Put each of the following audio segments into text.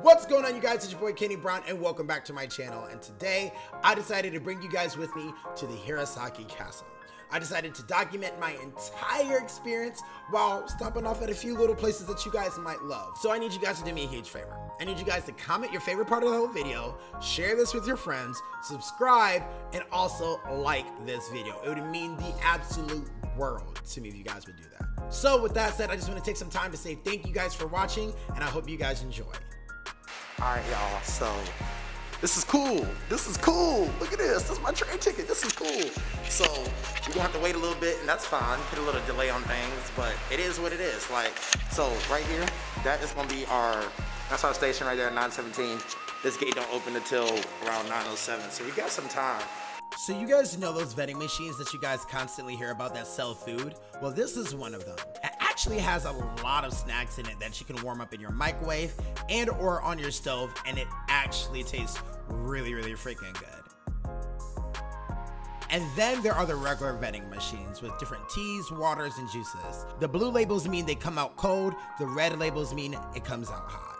What's going on, you guys? It's your boy Kenny Brown and welcome back to my channel. And today I decided to bring you guys with me to the Hirosaki Castle. I decided to document my entire experience while stopping off at a few little places that you guys might love. So I need you guys to do me a huge favor. I need you guys to comment your favorite part of the whole video, share this with your friends, subscribe, and also like this video. It would mean the absolute world to me if you guys would do that. So with that said, I just want to take some time to say thank you guys for watching, and I hope you guys enjoy. Alright y'all, so this is cool. This is cool. Look at this. This is my train ticket. This is cool. So you're gonna have to wait a little bit, and that's fine. Put a little delay on things, but it is what it is. Like, so right here, that is gonna be that's our station right there at 917. This gate don't open until around 907, so you got some time. So you guys know those vending machines that you guys constantly hear about that sell food? Well, this is one of them. Actually has a lot of snacks in it that you can warm up in your microwave and or on your stove, and it actually tastes really freaking good. And then there are the regular vending machines with different teas, waters, and juices. The blue labels mean they come out cold, the red labels mean it comes out hot.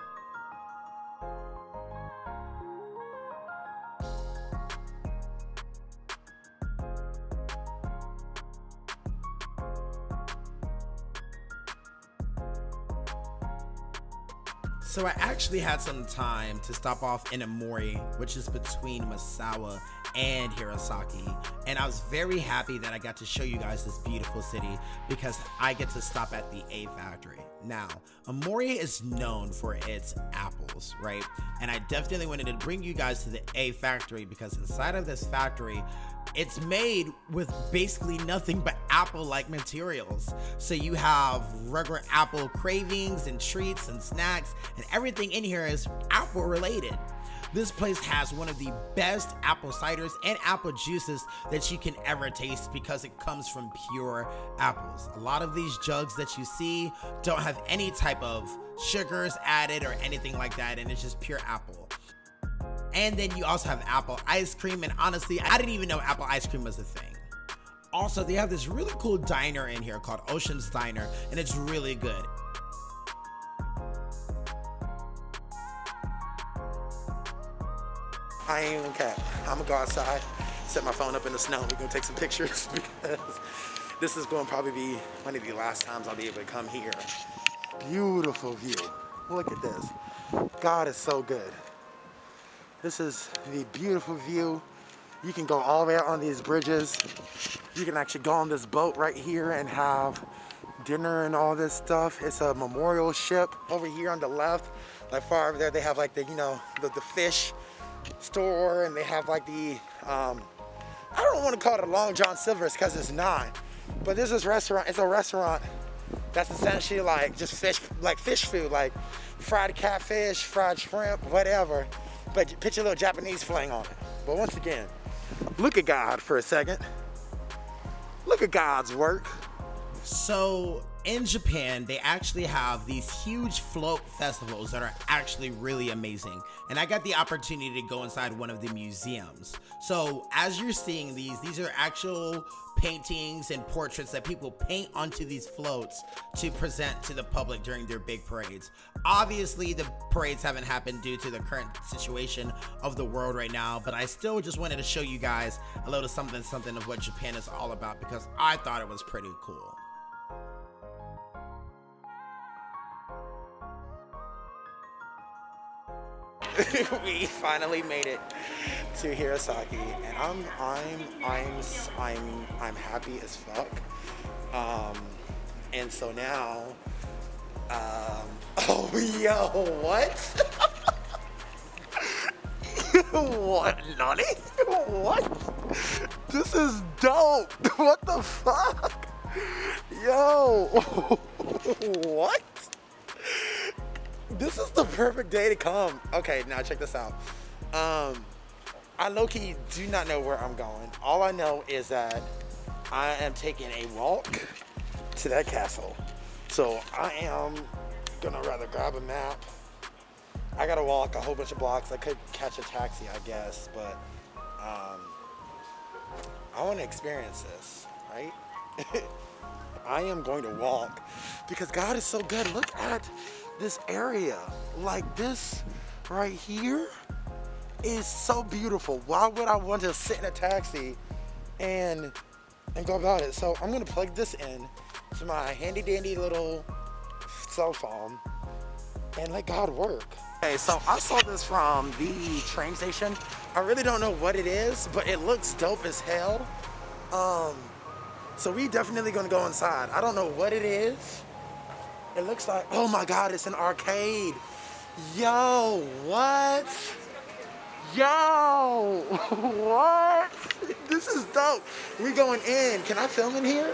So I actually had some time to stop off in Aomori, which is between Misawa and Hirosaki, and I was very happy that I got to show you guys this beautiful city because I get to stop at the A-Factory. Now, Aomori is known for its apples, right? And I definitely wanted to bring you guys to the A-Factory because inside of this factory, it's made with basically nothing but apple-like materials. So you have regular apple cravings and treats and snacks, and everything in here is apple-related. This place has one of the best apple ciders and apple juices that you can ever taste because it comes from pure apples. A lot of these jugs that you see don't have any type of sugars added or anything like that, and it's just pure apple. And then you also have apple ice cream, and honestly, I didn't even know apple ice cream was a thing. Also, they have this really cool diner in here called Ocean's Diner, and it's really good. I ain't even cap. I'm gonna go outside, set my phone up in the snow. We're gonna take some pictures because this is gonna probably be one of the last times I'll be able to come here. Beautiful view. Look at this. God is so good. This is the beautiful view. You can go all the way out on these bridges. You can actually go on this boat right here and have dinner and all this stuff. It's a memorial ship. Over here on the left, like far over there, they have like the, you know, the fish store, and they have like the I don't want to call it a Long John Silver's because it's not, but there's this restaurant. It's a restaurant that's essentially like just fish, like fish food, like fried catfish, fried shrimp, whatever, but put your little Japanese fling on it. But once again, look at God for a second. Look at God's work. So in Japan, they actually have these huge float festivals that are actually really amazing. And I got the opportunity to go inside one of the museums. So as you're seeing these are actual paintings and portraits that people paint onto these floats to present to the public during their big parades. Obviously, the parades haven't happened due to the current situation of the world right now, but I still just wanted to show you guys a little something of what Japan is all about because I thought it was pretty cool. We finally made it to Hirosaki, and I'm happy as fuck. And so now, oh yo, what? What, Nani? What? This is dope. What the fuck? Yo, what? This is the perfect day to come. Okay, now check this out. I low-key do not know where I'm going. All I know is that I am taking a walk to that castle. So I am gonna rather grab a map. I gotta walk a whole bunch of blocks. I could catch a taxi, I guess, but I wanna experience this, right? I am going to walk because God is so good. Look at this area. Like, this up right here is so beautiful. Why would I want to sit in a taxi and go about it? So I'm gonna plug this in to my handy dandy little cell phone and let God work. Okay, so I saw this from the train station. I really don't know what it is, but it looks dope as hell. So we definitely gonna go inside. I don't know what it is. It looks like, oh my God, it's an arcade. Yo, what? Yo, what? This is dope. We going in. Can I film in here?